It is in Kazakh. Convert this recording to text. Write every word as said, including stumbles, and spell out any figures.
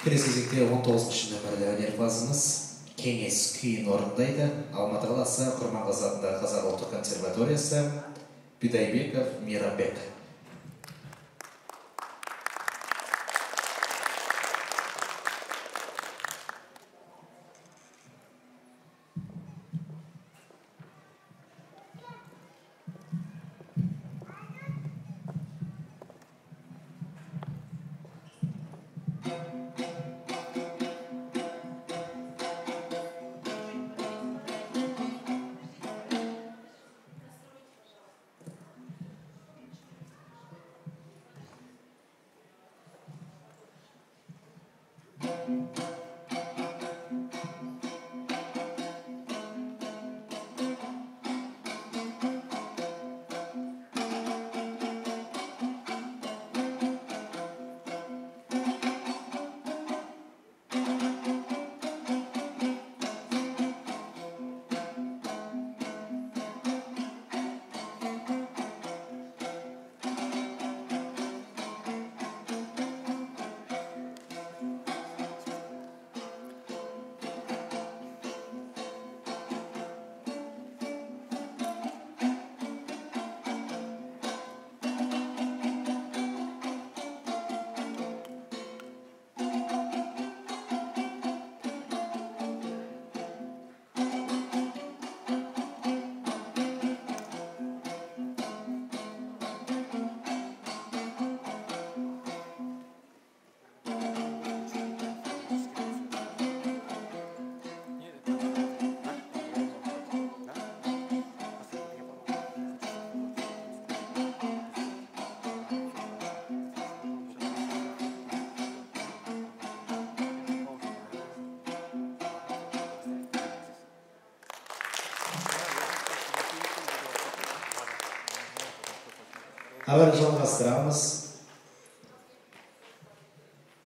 келесі кезекте он тоғыз үшінші нөмірлі өнерпазымыз кеңес күйін орындайды. Алматы қаласы Құрманғазы атындағы Қазақ ұлттық консерваториясы Бидайбеков Мирабек. Agora já não gastamos.